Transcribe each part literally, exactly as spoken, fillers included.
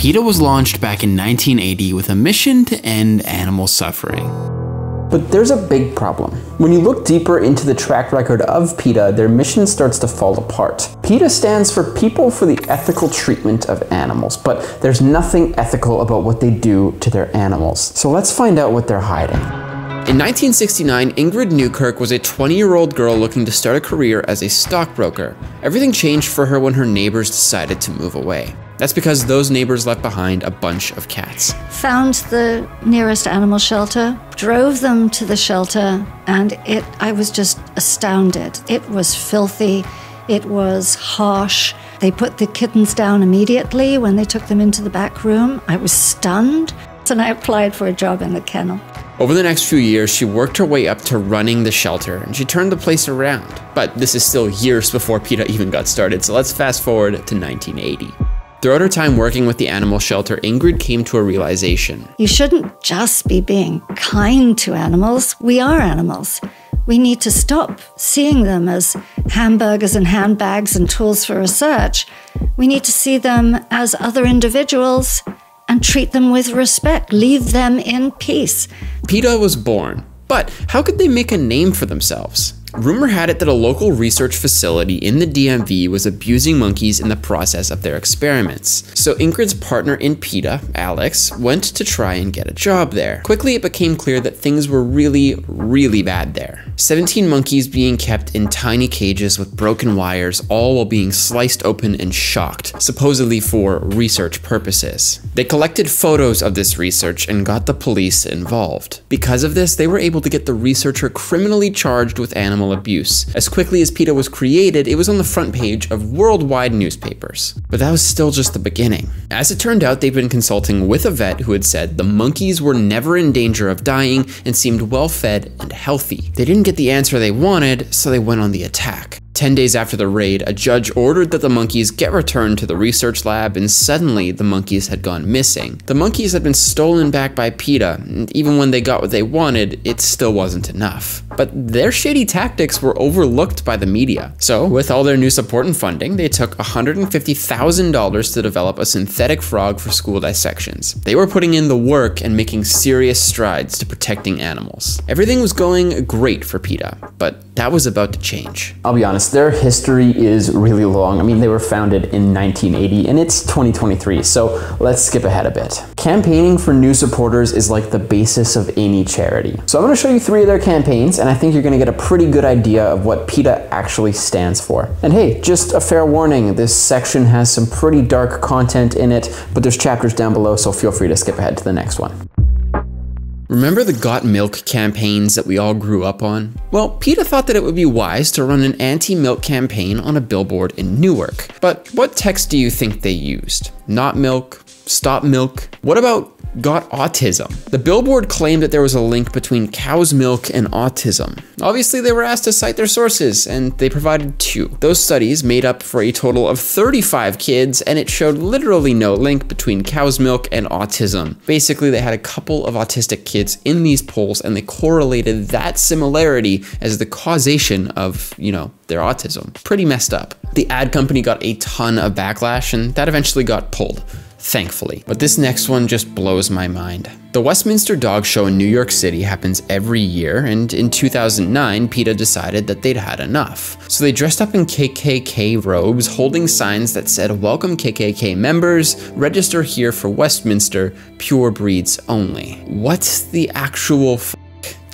PETA was launched back in nineteen eighty with a mission to end animal suffering. But there's a big problem. When you look deeper into the track record of PETA, their mission starts to fall apart. PETA stands for People for the Ethical Treatment of Animals, but there's nothing ethical about what they do to their animals. So let's find out what they're hiding. In nineteen sixty-nine, Ingrid Newkirk was a twenty-year-old girl looking to start a career as a stockbroker. Everything changed for her when her neighbors decided to move away. That's because those neighbors left behind a bunch of cats. Found the nearest animal shelter, drove them to the shelter, and it, I was just astounded. It was filthy, it was harsh. They put the kittens down immediately when they took them into the back room. I was stunned, and I applied for a job in the kennel. Over the next few years, she worked her way up to running the shelter, and she turned the place around. But this is still years before PETA even got started, so let's fast forward to nineteen eighty. Throughout her time working with the animal shelter, Ingrid came to a realization. You shouldn't just be being kind to animals. We are animals. We need to stop seeing them as hamburgers and handbags and tools for research. We need to see them as other individuals and treat them with respect, leave them in peace. PETA was born, but how could they make a name for themselves? Rumor had it that a local research facility in the D M V was abusing monkeys in the process of their experiments. So Ingrid's partner in PETA, Alex, went to try and get a job there. Quickly, it became clear that things were really, really bad there. seventeen monkeys being kept in tiny cages with broken wires, all while being sliced open and shocked, supposedly for research purposes. They collected photos of this research and got the police involved. Because of this, they were able to get the researcher criminally charged with animal abuse. As quickly as PETA was created, it was on the front page of worldwide newspapers. But that was still just the beginning. As it turned out, they'd been consulting with a vet who had said the monkeys were never in danger of dying and seemed well-fed and healthy. They didn't get the answer they wanted, so they went on the attack. Ten days after the raid, a judge ordered that the monkeys get returned to the research lab, and suddenly the monkeys had gone missing. The monkeys had been stolen back by PETA, and even when they got what they wanted, it still wasn't enough. But their shady tactics were overlooked by the media. So, with all their new support and funding, they took one hundred fifty thousand dollars to develop a synthetic frog for school dissections. They were putting in the work and making serious strides to protecting animals. Everything was going great for PETA, but that was about to change. I'll be honest. Their history is really long. I mean, they were founded in nineteen eighty and it's twenty twenty-three, so let's skip ahead a bit. Campaigning for new supporters is like the basis of any charity. So I'm going to show you three of their campaigns, and I think you're going to get a pretty good idea of what PETA actually stands for. And hey, just a fair warning, this section has some pretty dark content in it, but there's chapters down below, so feel free to skip ahead to the next one. Remember the Got Milk campaigns that we all grew up on? Well, PETA thought that it would be wise to run an anti-milk campaign on a billboard in Newark. But what text do you think they used? Not milk, stop milk. What about got autism? The billboard claimed that there was a link between cow's milk and autism. Obviously, they were asked to cite their sources, and they provided two. Those studies made up for a total of thirty-five kids, and it showed literally no link between cow's milk and autism. Basically, they had a couple of autistic kids in these polls, and they correlated that similarity as the causation of, you know, their autism. Pretty messed up. The ad company got a ton of backlash, and that eventually got pulled. Thankfully. But this next one just blows my mind. The Westminster Dog Show in New York City happens every year, and in two thousand nine, PETA decided that they'd had enough. So they dressed up in K K K robes, holding signs that said, "Welcome K K K members, register here for Westminster, pure breeds only." What's the actual f***?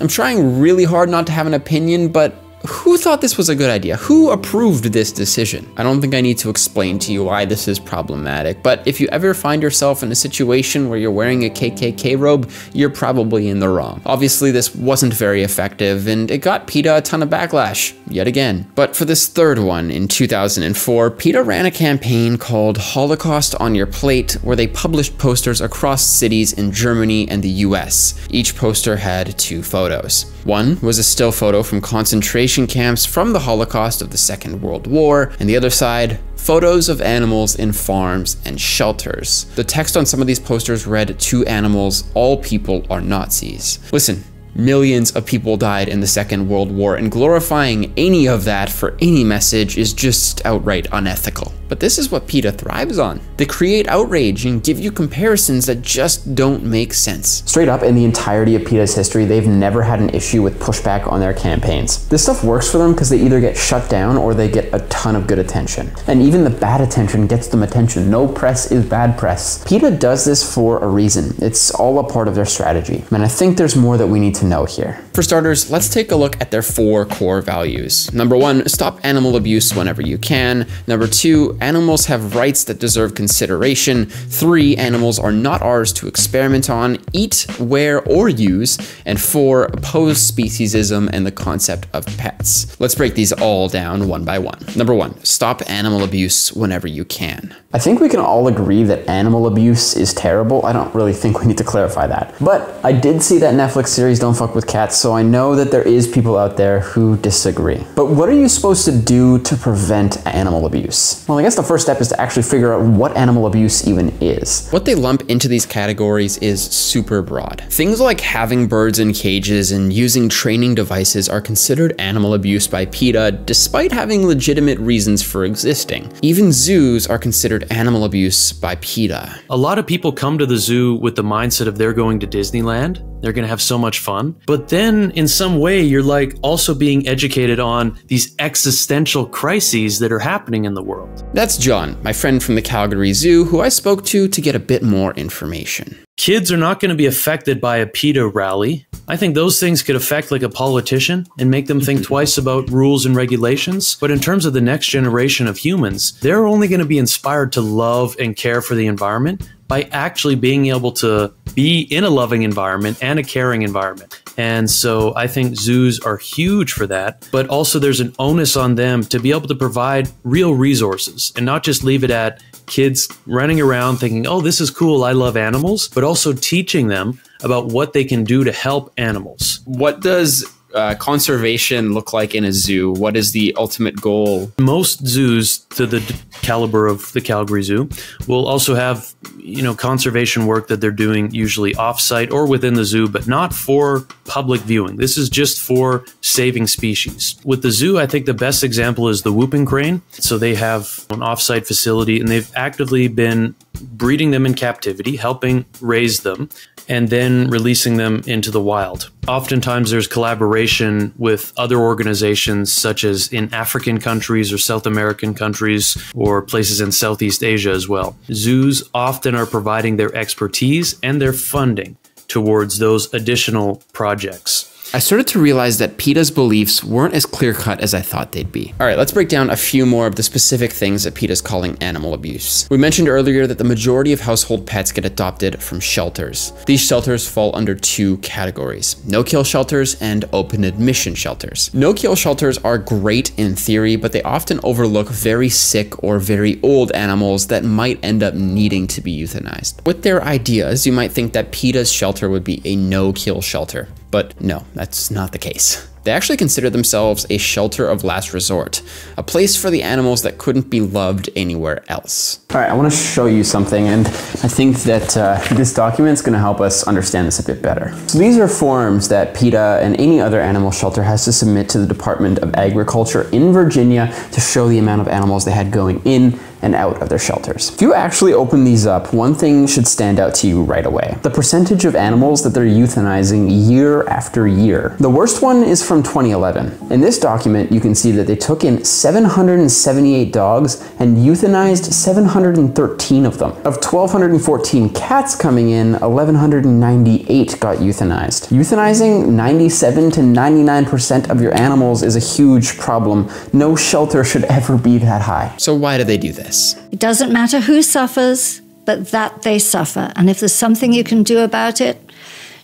I'm trying really hard not to have an opinion, but who thought this was a good idea? Who approved this decision? I don't think I need to explain to you why this is problematic, but if you ever find yourself in a situation where you're wearing a K K K robe, you're probably in the wrong. Obviously, this wasn't very effective, and it got PETA a ton of backlash, yet again. But for this third one, in two thousand four, PETA ran a campaign called Holocaust on Your Plate, where they published posters across cities in Germany and the U S. Each poster had two photos. One was a still photo from concentration camps from the Holocaust of the Second World War, and the other side, photos of animals in farms and shelters. The text on some of these posters read, "To animals, all people are Nazis." Listen, millions of people died in the Second World War, and glorifying any of that for any message is just outright unethical. But this is what PETA thrives on. They create outrage and give you comparisons that just don't make sense. Straight up, in the entirety of PETA's history, they've never had an issue with pushback on their campaigns. This stuff works for them because they either get shut down or they get a ton of good attention. And even the bad attention gets them attention. No press is bad press. PETA does this for a reason. It's all a part of their strategy. And I think there's more that we need to know here. For starters, let's take a look at their four core values. Number one, stop animal abuse whenever you can. Number two, animals have rights that deserve consideration. Three, animals are not ours to experiment on, eat, wear, or use. And four, oppose speciesism and the concept of pets. Let's break these all down one by one. Number one, stop animal abuse whenever you can. I think we can all agree that animal abuse is terrible. I don't really think we need to clarify that. But I did see that Netflix series, Don't Fuck With Cats, so I know that there is people out there who disagree. But what are you supposed to do to prevent animal abuse? Well, I I guess the first step is to actually figure out what animal abuse even is. What they lump into these categories is super broad. Things like having birds in cages and using training devices are considered animal abuse by PETA, despite having legitimate reasons for existing. Even zoos are considered animal abuse by PETA. A lot of people come to the zoo with the mindset of they're going to Disneyland, they're gonna have so much fun. But then in some way, you're like also being educated on these existential crises that are happening in the world. That's John, my friend from the Calgary Zoo, who I spoke to to get a bit more information. Kids are not going to be affected by a PETA rally. I think those things could affect like a politician and make them think twice about rules and regulations. But in terms of the next generation of humans, they're only going to be inspired to love and care for the environment by actually being able to be in a loving environment and a caring environment. And so I think zoos are huge for that, but also there's an onus on them to be able to provide real resources and not just leave it at kids running around thinking, oh, this is cool, I love animals, but also teaching them about what they can do to help animals. What does Uh, conservation look like in a zoo? What is the ultimate goal? Most zoos, to the caliber of the Calgary Zoo, will also have, you know, conservation work that they're doing usually off-site or within the zoo, but not for public viewing. This is just for saving species. With the zoo, I think the best example is the whooping crane. So they have an off-site facility and they've actively been breeding them in captivity, helping raise them, and then releasing them into the wild. Oftentimes there's collaboration with other organizations such as in African countries or South American countries or places in Southeast Asia as well. Zoos often are providing their expertise and their funding towards those additional projects. I started to realize that PETA's beliefs weren't as clear-cut as I thought they'd be. All right, let's break down a few more of the specific things that PETA's calling animal abuse. We mentioned earlier that the majority of household pets get adopted from shelters. These shelters fall under two categories: no-kill shelters and open admission shelters. No-kill shelters are great in theory, but they often overlook very sick or very old animals that might end up needing to be euthanized. With their ideas, you might think that PETA's shelter would be a no-kill shelter. But no, that's not the case. They actually consider themselves a shelter of last resort, a place for the animals that couldn't be loved anywhere else. All right, I want to show you something, and I think that uh, this document's going to help us understand this a bit better. So these are forms that PETA and any other animal shelter has to submit to the Department of Agriculture in Virginia to show the amount of animals they had going in and out of their shelters. If you actually open these up, one thing should stand out to you right away: the percentage of animals that they're euthanizing year after year. The worst one is from twenty eleven. In this document, you can see that they took in seven hundred seventy-eight dogs and euthanized seven hundred thirteen of them. Of one thousand two hundred fourteen cats coming in, one thousand one hundred ninety-eight got euthanized. Euthanizing ninety-seven to ninety-nine percent of your animals is a huge problem. No shelter should ever be that high. So why do they do this? It doesn't matter who suffers, but that they suffer. And if there's something you can do about it,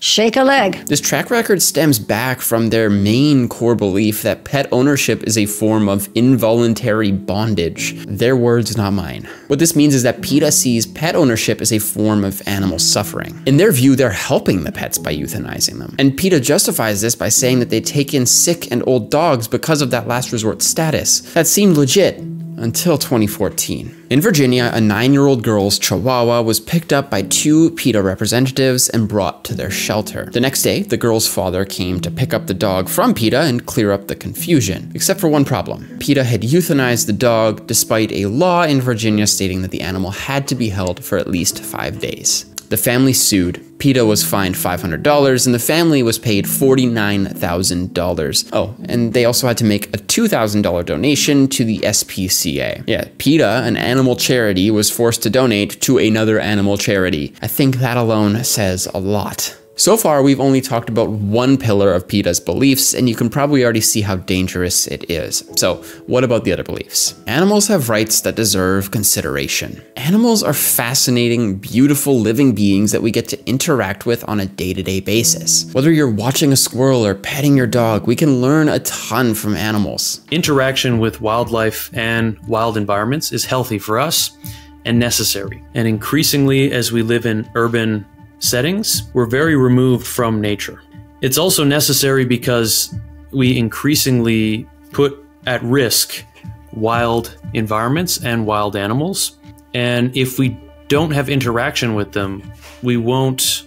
shake a leg. This track record stems back from their main core belief that pet ownership is a form of involuntary bondage. Their words, not mine. What this means is that PETA sees pet ownership as a form of animal suffering. In their view, they're helping the pets by euthanizing them. And PETA justifies this by saying that they take in sick and old dogs because of that last resort status. That seemed legit until twenty fourteen. In Virginia, a nine-year-old girl's chihuahua was picked up by two PETA representatives and brought to their shelter. The next day, the girl's father came to pick up the dog from PETA and clear up the confusion, except for one problem. PETA had euthanized the dog despite a law in Virginia stating that the animal had to be held for at least five days. The family sued. PETA was fined five hundred dollars and the family was paid forty-nine thousand dollars. Oh, and they also had to make a two thousand dollar donation to the S P C A. Yeah, PETA, an animal charity, was forced to donate to another animal charity. I think that alone says a lot. So far, we've only talked about one pillar of PETA's beliefs, and you can probably already see how dangerous it is. So what about the other beliefs? Animals have rights that deserve consideration. Animals are fascinating, beautiful living beings that we get to interact with on a day-to-day basis. Whether you're watching a squirrel or petting your dog, we can learn a ton from animals. Interaction with wildlife and wild environments is healthy for us and necessary. And increasingly, as we live in urban settings, we're very removed from nature. It's also necessary because we increasingly put at risk wild environments and wild animals. And if we don't have interaction with them, we won't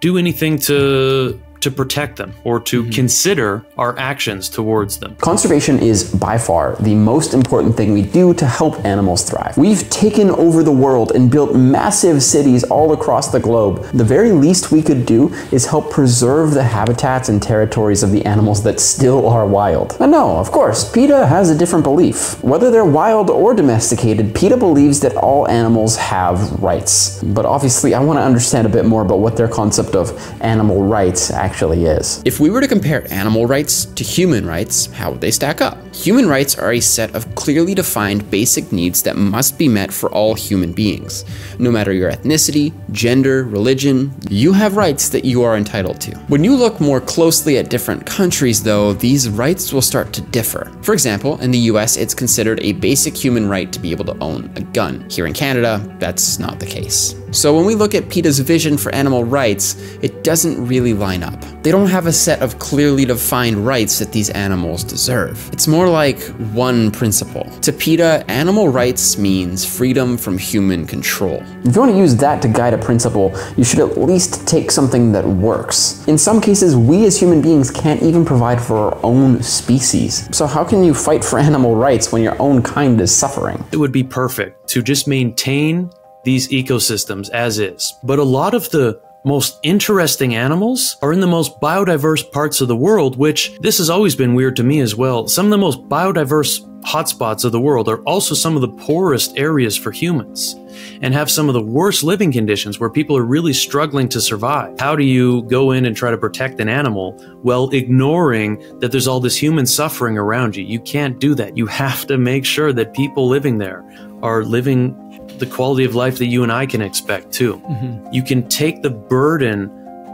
do anything to to protect them or to mm-hmm. consider our actions towards them. Conservation is by far the most important thing we do to help animals thrive. We've taken over the world and built massive cities all across the globe. The very least we could do is help preserve the habitats and territories of the animals that still are wild. And no, of course, PETA has a different belief. Whether they're wild or domesticated, PETA believes that all animals have rights. But obviously, I want to understand a bit more about what their concept of animal rights actually Actually is. If we were to compare animal rights to human rights, how would they stack up? Human rights are a set of clearly defined basic needs that must be met for all human beings. No matter your ethnicity, gender, religion, you have rights that you are entitled to. When you look more closely at different countries, though, these rights will start to differ. For example, in the U S, it's considered a basic human right to be able to own a gun. Here in Canada, that's not the case. So when we look at PETA's vision for animal rights, it doesn't really line up. They don't have a set of clearly defined rights that these animals deserve. It's more like one principle. To PETA, animal rights means freedom from human control. If you want to use that to guide a principle, you should at least take something that works. In some cases, we as human beings can't even provide for our own species. So how can you fight for animal rights when your own kind is suffering? It would be perfect to just maintain these ecosystems as is. But a lot of the most interesting animals are in the most biodiverse parts of the world, which this has always been weird to me as well. Some of the most biodiverse hotspots of the world are also some of the poorest areas for humans and have some of the worst living conditions where people are really struggling to survive. How do you go in and try to protect an animal while ignoring that there's all this human suffering around you? You can't do that. You have to make sure that people living there are living the quality of life that you and I can expect too. Mm-hmm. You can take the burden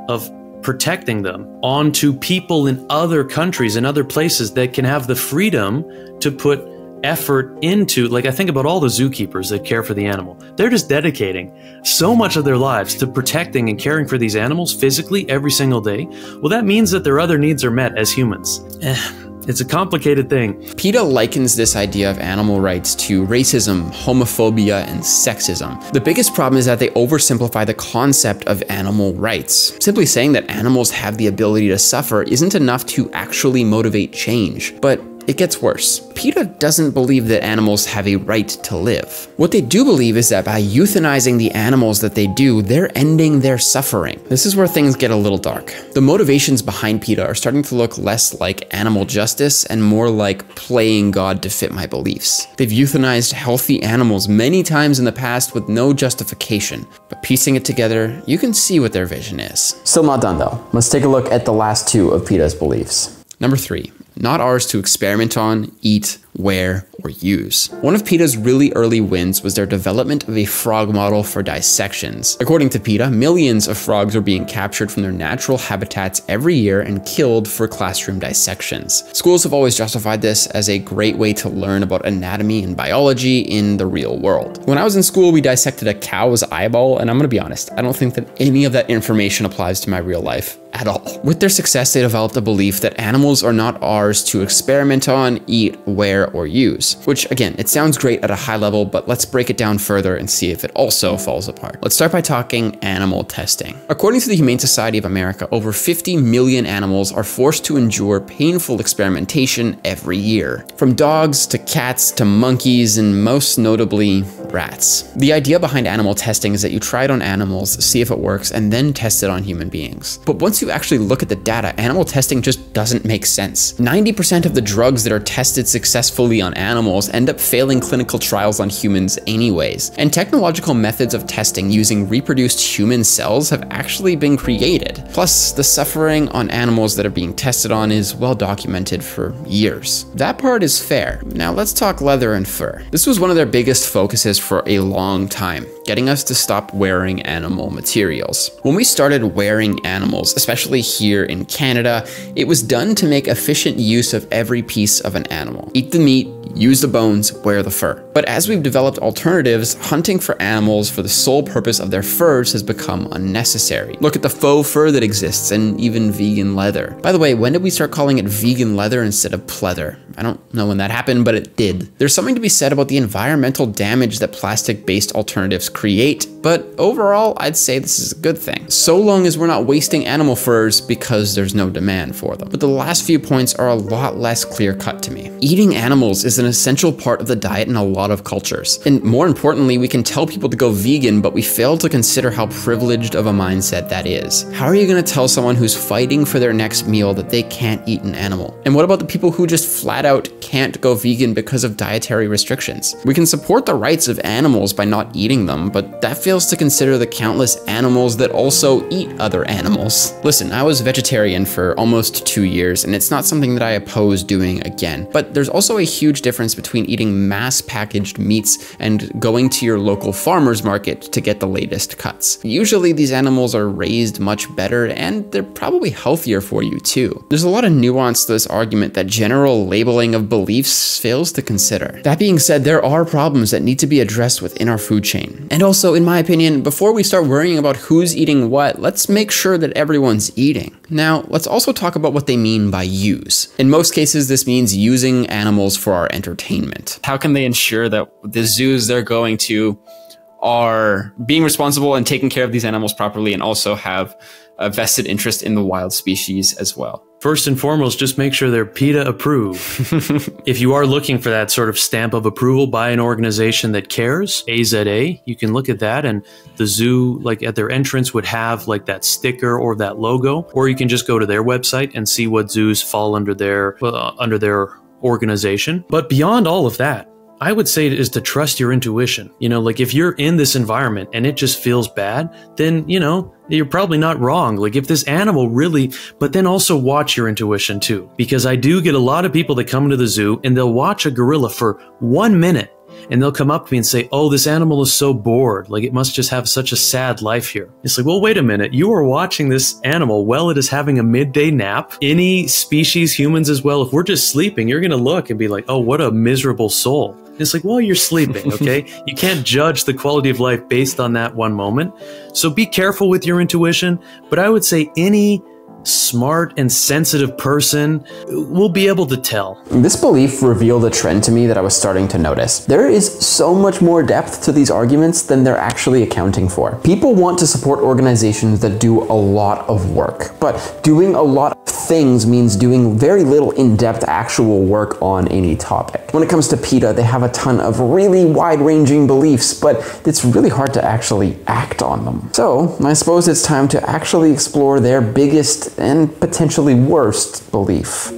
of protecting them onto people in other countries and other places that can have the freedom to put effort into, like I think about all the zookeepers that care for the animal. They're just dedicating so much of their lives to protecting and caring for these animals physically every single day. Well, that means that their other needs are met as humans. It's a complicated thing. PETA likens this idea of animal rights to racism, homophobia, and sexism. The biggest problem is that they oversimplify the concept of animal rights. Simply saying that animals have the ability to suffer isn't enough to actually motivate change. But it gets worse. PETA doesn't believe that animals have a right to live. What they do believe is that by euthanizing the animals that they do, they're ending their suffering. This is where things get a little dark. The motivations behind PETA are starting to look less like animal justice and more like playing God to fit my beliefs. They've euthanized healthy animals many times in the past with no justification, but piecing it together, you can see what their vision is. Still not done though. Let's take a look at the last two of PETA's beliefs. Number three, not ours to experiment on, eat, wear, or use. One of PETA's really early wins was their development of a frog model for dissections. According to PETA, millions of frogs are being captured from their natural habitats every year and killed for classroom dissections. Schools have always justified this as a great way to learn about anatomy and biology in the real world. When I was in school, we dissected a cow's eyeball, and I'm gonna be honest, I don't think that any of that information applies to my real life. at all. With their success, they developed a belief that animals are not ours to experiment on, eat, wear, or use. Which again, it sounds great at a high level, but let's break it down further and see if it also falls apart. Let's start by talking animal testing. According to the Humane Society of America, over fifty million animals are forced to endure painful experimentation every year. From dogs to cats to monkeys and most notably rats. The idea behind animal testing is that you try it on animals, see if it works, and then test it on human beings. But once you actually look at the data, animal testing just doesn't make sense. ninety percent of the drugs that are tested successfully on animals end up failing clinical trials on humans anyways. And technological methods of testing using reproduced human cells have actually been created. Plus, the suffering on animals that are being tested on is well documented for years. That part is fair. Now let's talk leather and fur. This was one of their biggest focuses for a long time, getting us to stop wearing animal materials. When we started wearing animals, especially here in Canada, it was done to make efficient use of every piece of an animal. Eat the meat, use the bones, wear the fur. But as we've developed alternatives, hunting for animals for the sole purpose of their furs has become unnecessary. Look at the faux fur that exists and even vegan leather. By the way, when did we start calling it vegan leather instead of pleather? I don't know when that happened, but it did. There's something to be said about the environmental damage that plastic-based alternatives create, but overall, I'd say this is a good thing. So long as we're not wasting animal furs because there's no demand for them. But the last few points are a lot less clear-cut to me. Eating animals is an essential part of the diet in a lot of cultures. And more importantly, we can tell people to go vegan, but we fail to consider how privileged of a mindset that is. How are you gonna tell someone who's fighting for their next meal that they can't eat an animal? And what about the people who just flat out can't go vegan because of dietary restrictions? We can support the rights of animals by not eating them, but that fails to consider the countless animals that also eat other animals. Listen, I was vegetarian for almost two years, and it's not something that I oppose doing again, but there's also a huge difference between eating mass packaged meats and going to your local farmer's market to get the latest cuts. Usually these animals are raised much better, and they're probably healthier for you too. There's a lot of nuance to this argument that general labeling of beliefs fails to consider. That being said, there are problems that need to be addressed within our food chain. And also, in my opinion, before we start worrying about who's eating what, let's make sure that everyone's eating. Now, let's also talk about what they mean by use. In most cases, this means using animals for our entertainment. How can they ensure that the zoos they're going to are being responsible and taking care of these animals properly and also have a vested interest in the wild species as well? First and foremost, just make sure they're PETA approved. If you are looking for that sort of stamp of approval by an organization that cares, A Z A, you can look at that, and the zoo, like at their entrance, would have like that sticker or that logo, or you can just go to their website and see what zoos fall under their uh, under their organization. But beyond all of that, I would say it is to trust your intuition. You know, like if you're in this environment and it just feels bad, then, you know, you're probably not wrong. Like if this animal really, but then also watch your intuition too. Because I do get a lot of people that come to the zoo and they'll watch a gorilla for one minute and they'll come up to me and say, oh, this animal is so bored. Like it must just have such a sad life here. It's like, well, wait a minute. You are watching this animal while it is having a midday nap. Any species, humans as well, if we're just sleeping, you're going to look and be like, oh, what a miserable soul. It's like, well, you're sleeping, okay? You can't judge the quality of life based on that one moment. So be careful with your intuition. But I would say any smart and sensitive person will be able to tell. This belief revealed a trend to me that I was starting to notice. There is so much more depth to these arguments than they're actually accounting for. People want to support organizations that do a lot of work, but doing a lot of things means doing very little in-depth actual work on any topic. When it comes to PETA, they have a ton of really wide-ranging beliefs, but it's really hard to actually act on them. So I suppose it's time to actually explore their biggest and potentially worst belief.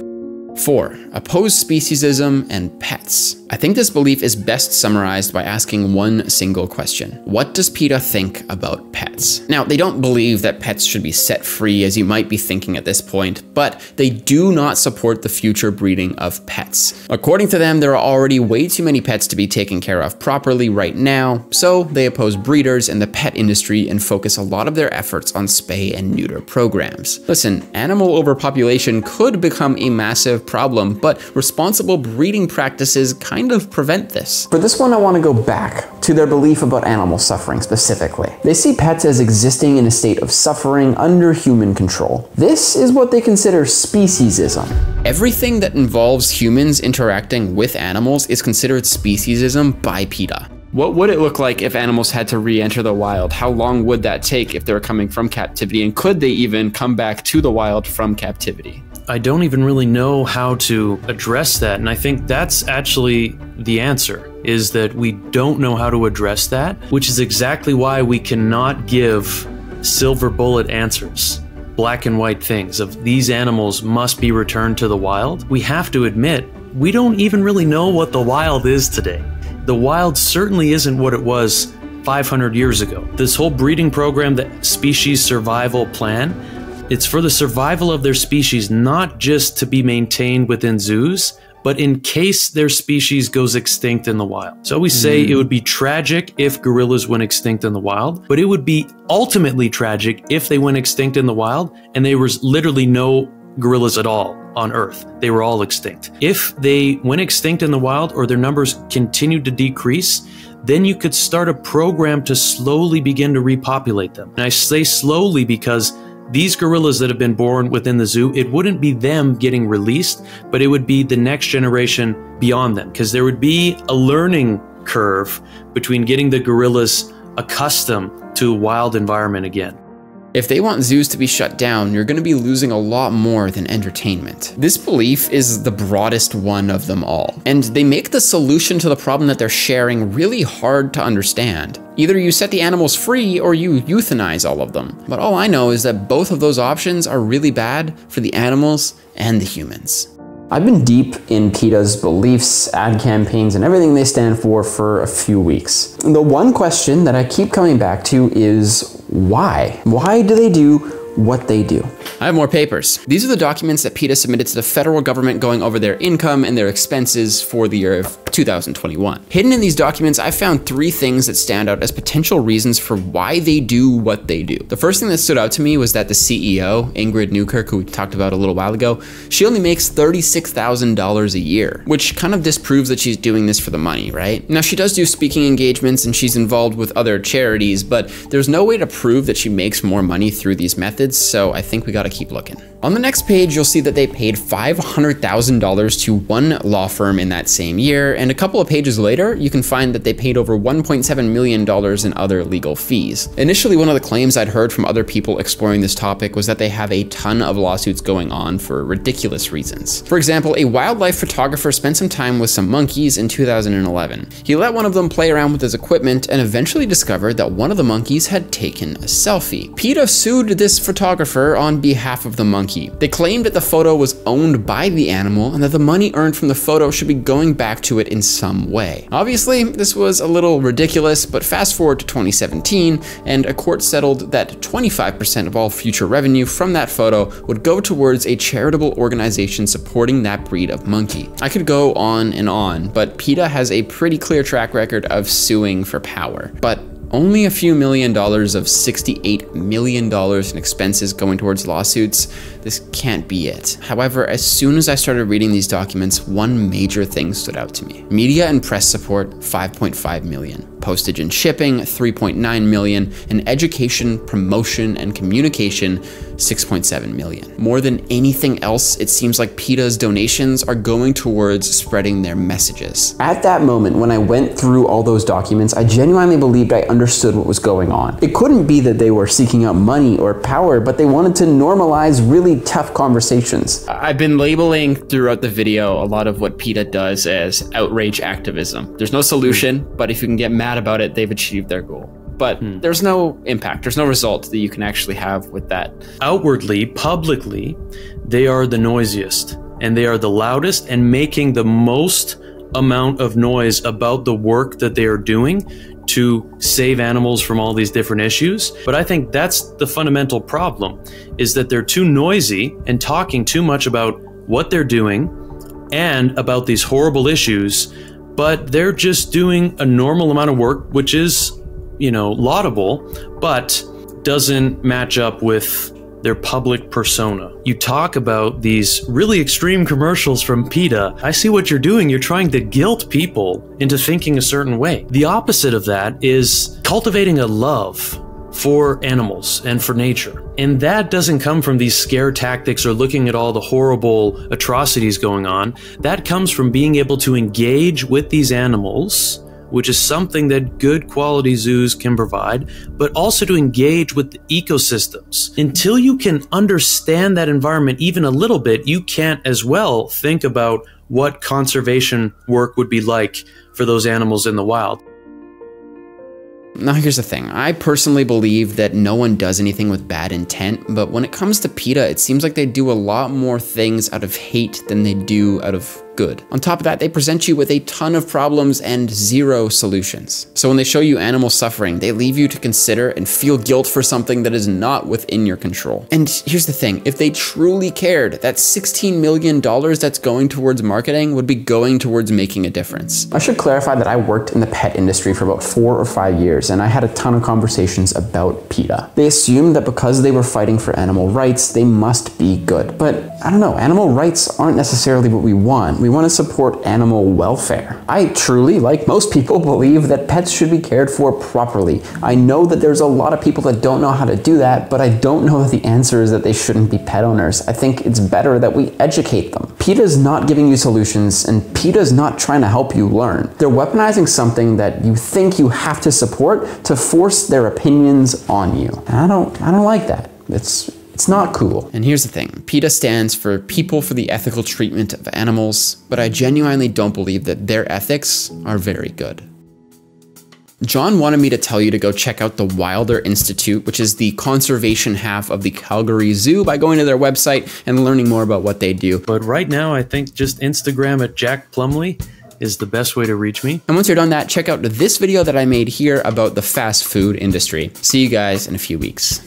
Four, oppose speciesism and pets. I think this belief is best summarized by asking one single question. What does PETA think about pets? Now, they don't believe that pets should be set free, as you might be thinking at this point, but they do not support the future breeding of pets. According to them, there are already way too many pets to be taken care of properly right now, so they oppose breeders and the pet industry and focus a lot of their efforts on spay and neuter programs. Listen, animal overpopulation could become a massive problem, but responsible breeding practices kind of prevent this. For this one, I want to go back to their belief about animal suffering specifically. They see pets as existing in a state of suffering under human control. This is what they consider speciesism. Everything that involves humans interacting with animals is considered speciesism by PETA. What would it look like if animals had to re-enter the wild? How long would that take if they were coming from captivity? And could they even come back to the wild from captivity? I don't even really know how to address that. And I think that's actually the answer, is that we don't know how to address that, which is exactly why we cannot give silver bullet answers, black and white things of these animals must be returned to the wild. We have to admit, we don't even really know what the wild is today. The wild certainly isn't what it was five hundred years ago. This whole breeding program, the Species Survival Plan, it's for the survival of their species, not just to be maintained within zoos, but in case their species goes extinct in the wild. So we say mm. it would be tragic if gorillas went extinct in the wild, but it would be ultimately tragic if they went extinct in the wild and there was literally no gorillas at all on Earth. They were all extinct. If they went extinct in the wild or their numbers continued to decrease, then you could start a program to slowly begin to repopulate them. And I say slowly because these gorillas that have been born within the zoo, it wouldn't be them getting released, but it would be the next generation beyond them, because there would be a learning curve between getting the gorillas accustomed to a wild environment again. If they want zoos to be shut down, you're going to be losing a lot more than entertainment. This belief is the broadest one of them all, and they make the solution to the problem that they're sharing really hard to understand. Either you set the animals free or you euthanize all of them. But all I know is that both of those options are really bad for the animals and the humans. I've been deep in PETA's beliefs, ad campaigns, and everything they stand for for a few weeks. And the one question that I keep coming back to is why? Why do they do what they do? I have more papers. These are the documents that PETA submitted to the federal government going over their income and their expenses for the year of two thousand twenty-one. Hidden in these documents, I found three things that stand out as potential reasons for why they do what they do. The first thing that stood out to me was that the C E O, Ingrid Newkirk, who we talked about a little while ago, she only makes thirty-six thousand dollars a year, which kind of disproves that she's doing this for the money, right? Now, she does do speaking engagements and she's involved with other charities, but there's no way to prove that she makes more money through these methods, so I think we gotta keep looking. On the next page, you'll see that they paid five hundred thousand dollars to one law firm in that same year, and a couple of pages later, you can find that they paid over one point seven million dollars in other legal fees. Initially, one of the claims I'd heard from other people exploring this topic was that they have a ton of lawsuits going on for ridiculous reasons. For example, a wildlife photographer spent some time with some monkeys in two thousand eleven. He let one of them play around with his equipment and eventually discovered that one of the monkeys had taken a selfie. PETA sued this photographer on behalf of the monkey. They claimed that the photo was owned by the animal and that the money earned from the photo should be going back to it in some way. Obviously, this was a little ridiculous, but fast forward to twenty seventeen, and a court settled that twenty-five percent of all future revenue from that photo would go towards a charitable organization supporting that breed of monkey. I could go on and on, but PETA has a pretty clear track record of suing for power. But only a few million dollars of sixty-eight million dollars in expenses going towards lawsuits, this can't be it. However, as soon as I started reading these documents, one major thing stood out to me. Media and press support, five point five million dollars. Postage and shipping, three point nine million dollars. And education, promotion, and communication, six point seven million dollars. More than anything else, it seems like PETA's donations are going towards spreading their messages. At that moment, when I went through all those documents, I genuinely believed I understood what was going on. It couldn't be that they were seeking out money or power, but they wanted to normalize really tough conversations. I've been labeling throughout the video a lot of what PETA does as outrage activism. There's no solution, but if you can get mad about it, they've achieved their goal. But hmm. there's no impact, there's no result that you can actually have with that. Outwardly, publicly, they are the noisiest and they are the loudest and making the most amount of noise about the work that they are doing to save animals from all these different issues. But I think that's the fundamental problem, is that they're too noisy and talking too much about what they're doing and about these horrible issues, but they're just doing a normal amount of work, which is, you know, laudable, but doesn't match up with their public persona. You talk about these really extreme commercials from PETA. I see what you're doing. You're trying to guilt people into thinking a certain way. The opposite of that is cultivating a love for animals and for nature. And that doesn't come from these scare tactics or looking at all the horrible atrocities going on. That comes from being able to engage with these animals, which is something that good quality zoos can provide, but also to engage with the ecosystems. Until you can understand that environment even a little bit, you can't as well think about what conservation work would be like for those animals in the wild. Now, here's the thing. I personally believe that no one does anything with bad intent, but when it comes to PETA, it seems like they do a lot more things out of hate than they do out of good. On top of that, they present you with a ton of problems and zero solutions. So when they show you animal suffering, they leave you to consider and feel guilt for something that is not within your control. And here's the thing. If they truly cared, that sixteen million dollars that's going towards marketing would be going towards making a difference. I should clarify that I worked in the pet industry for about four or five years, and I had a ton of conversations about PETA. They assumed that because they were fighting for animal rights, they must be good. But I don't know, animal rights aren't necessarily what we want. We want to support animal welfare. I truly, like most people, believe that pets should be cared for properly. I know that there's a lot of people that don't know how to do that, but I don't know that the answer is that they shouldn't be pet owners. I think it's better that we educate them. PETA's not giving you solutions, and PETA's not trying to help you learn. They're weaponizing something that you think you have to support to force their opinions on you. And I don't, I don't like that. It's, it's not cool. And here's the thing. PETA stands for People for the Ethical Treatment of Animals, but I genuinely don't believe that their ethics are very good. John wanted me to tell you to go check out the Wilder Institute, which is the conservation half of the Calgary Zoo, by going to their website and learning more about what they do. But right now, I think just Instagram at Jack Plumley is the best way to reach me. And once you're done that, check out this video that I made here about the fast food industry. See you guys in a few weeks.